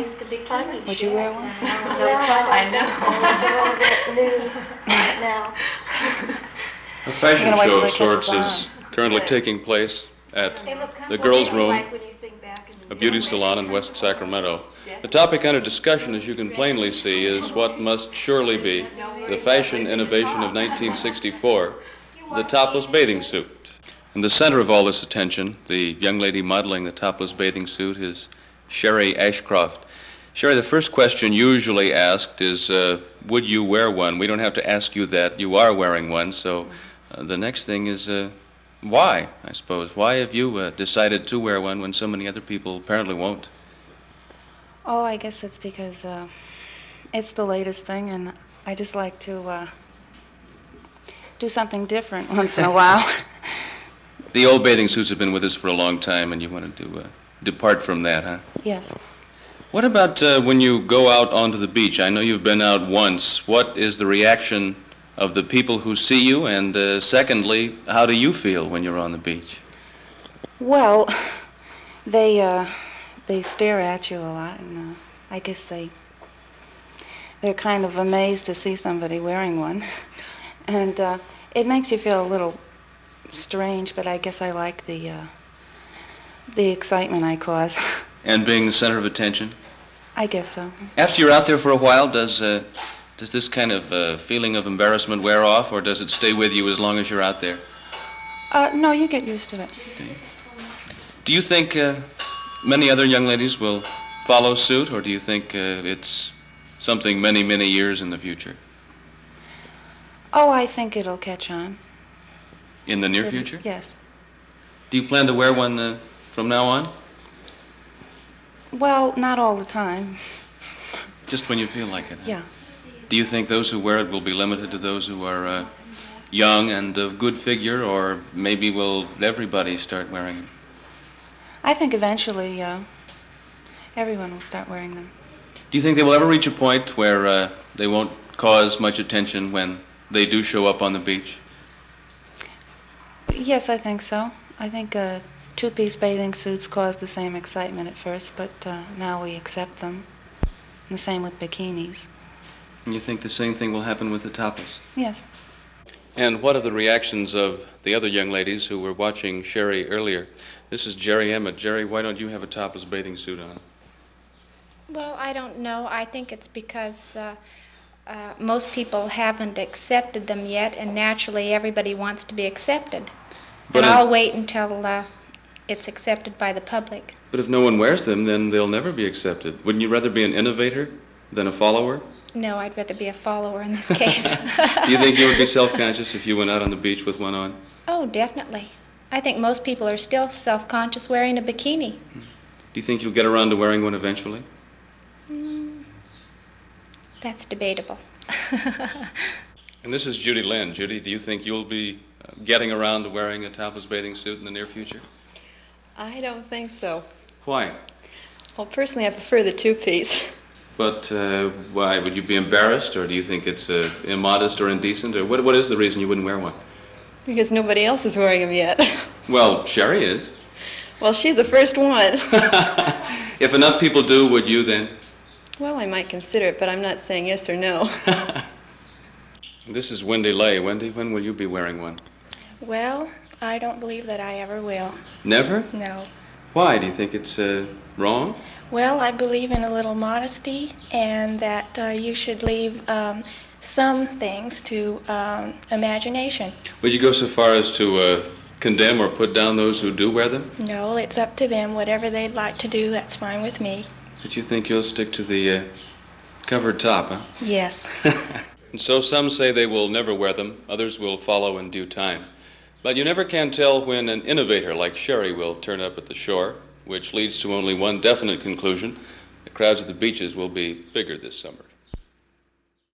used to bikinis. Would you wear one? No, I know. It's a little bit new right now. A fashion show of sorts is currently taking place at the girls' room, a beauty salon in West Sacramento. The topic under discussion, as you can plainly see, is what must surely be the fashion innovation of 1964, the topless bathing suit. In the center of all this attention, the young lady modeling the topless bathing suit is Sherry Ashcroft. Sherry, the first question usually asked is, would you wear one? We don't have to ask you that. You are wearing one, so the next thing is, why, I suppose? Why have you decided to wear one when so many other people apparently won't? Oh, I guess it's because it's the latest thing, and I just like to do something different once in a while. The old bathing suits have been with us for a long time, and you wanted to depart from that, huh? Yes. What about when you go out onto the beach? I know you've been out once. What is the reaction of the people who see you? And secondly, how do you feel when you're on the beach? Well, they stare at you a lot, and I guess they're kind of amazed to see somebody wearing one. And it makes you feel a little strange, but I guess I like the excitement I cause. And being the center of attention? I guess so. After you're out there for a while, does this kind of feeling of embarrassment wear off, or does it stay with you as long as you're out there? No, you get used to it. Okay. Do you think many other young ladies will follow suit, or do you think it's something many, many years in the future? Oh, I think it'll catch on. In the near future? Yes. Do you plan to wear one from now on? Well, not all the time. Just when you feel like it, huh? Yeah. Do you think those who wear it will be limited to those who are young and of good figure, or maybe will everybody start wearing them? I think eventually everyone will start wearing them. Do you think they will ever reach a point where they won't cause much attention when they do show up on the beach? Yes, I think so. I think two-piece bathing suits caused the same excitement at first, but now we accept them. And the same with bikinis. And you think the same thing will happen with the topless? Yes. And what are the reactions of the other young ladies who were watching Sherry earlier? This is Jerry Emmett. Jerry, why don't you have a topless bathing suit on? Well, I don't know. I think it's because most people haven't accepted them yet, and naturally everybody wants to be accepted. But I'll wait until it's accepted by the public. But if no one wears them, then they'll never be accepted. Wouldn't you rather be an innovator than a follower? No, I'd rather be a follower in this case. Do you think you would be self-conscious if you went out on the beach with one on? Oh, definitely. I think most people are still self-conscious wearing a bikini. Do you think you'll get around to wearing one eventually? That's debatable. And this is Judy Lynn. Judy, do you think you'll be getting around to wearing a topless bathing suit in the near future? I don't think so. Why? Well, personally, I prefer the two-piece. But why? Would you be embarrassed, or do you think it's immodest or indecent? Or what is the reason you wouldn't wear one? Because nobody else is wearing them yet. Well, Sherry is. Well, she's the first one. If enough people do, would you then? Well, I might consider it, but I'm not saying yes or no. This is Wendy Lay. Wendy, when will you be wearing one? Well, I don't believe that I ever will. Never? No. Why? Do you think it's wrong? Well, I believe in a little modesty, and that you should leave some things to imagination. Would you go so far as to condemn or put down those who do wear them? No, it's up to them. Whatever they'd like to do, that's fine with me. But you think you'll stick to the covered top, huh? Yes. And so some say they will never wear them. Others will follow in due time. But you never can tell when an innovator like Sherry will turn up at the shore, which leads to only one definite conclusion. The crowds at the beaches will be bigger this summer.